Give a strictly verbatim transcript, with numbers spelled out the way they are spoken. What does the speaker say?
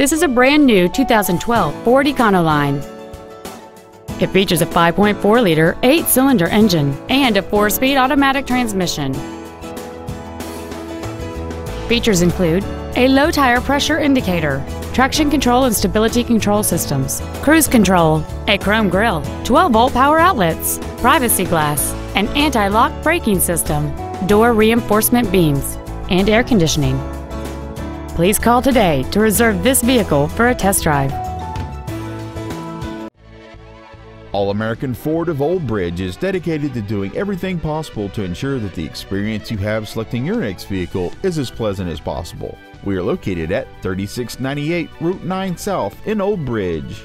This is a brand new two thousand twelve Ford ECONOLINE. It features a five point four liter eight cylinder engine and a four speed automatic transmission. Features include a low tire pressure indicator, traction control and stability control systems, cruise control, a chrome grille, twelve volt power outlets, privacy glass, an anti-lock braking system, door reinforcement beams, and air conditioning. Please call today to reserve this vehicle for a test drive. All American Ford of Old Bridge is dedicated to doing everything possible to ensure that the experience you have selecting your next vehicle is as pleasant as possible. We are located at thirty-six ninety-eight Route nine South in Old Bridge.